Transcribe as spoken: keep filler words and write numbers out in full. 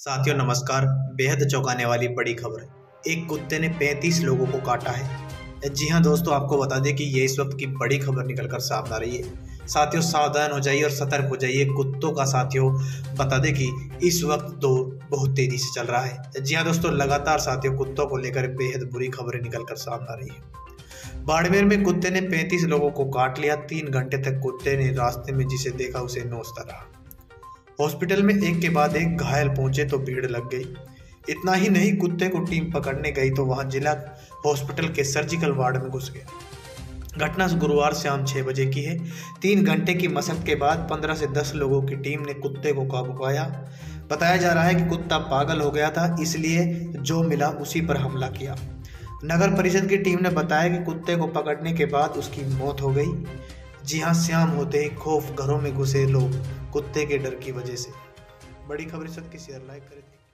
साथियों नमस्कार। बेहद चौंकाने वाली बड़ी खबर है, एक कुत्ते ने पैंतीस लोगों को काटा है। जी हां दोस्तों, आपको बता दें कि ये इस वक्त की बड़ी खबर निकलकर सामने आ रही है। साथियों सावधान हो जाइए और सतर्क हो जाइए कुत्तों का। साथियों बता दें कि इस वक्त दौर बहुत तेजी से चल रहा है। जी हाँ दोस्तों, लगातार साथियों कुत्तों को लेकर बेहद बुरी खबरें निकलकर सामने आ रही है। बाड़मेर में कुत्ते ने पैंतीस लोगों को काट लिया। तीन घंटे तक कुत्ते ने रास्ते में जिसे देखा उसे नोचता रहा। हॉस्पिटल में एक के बाद एक घायल पहुंचे तो भीड़ लग गई। इतना ही नहीं, कुत्ते को टीम पकड़ने गई तो वहां जिला हॉस्पिटल के सर्जिकल वार्ड में घुस गया। घटना गुरुवार शाम छह बजे की है। तीन घंटे की मशक्कत के बाद पंद्रह से दस लोगों की टीम ने कुत्ते को काबू पाया। बताया जा रहा है कि कुत्ता पागल हो गया था, इसलिए जो मिला उसी पर हमला किया। नगर परिषद की टीम ने बताया कि कुत्ते को पकड़ने के बाद उसकी मौत हो गई। जी हां, शाम होते ही खौफ घरों में घुसे लोग कुत्ते के डर की वजह से। बड़ी खबर इस वक्त की शेयर लाइक करें।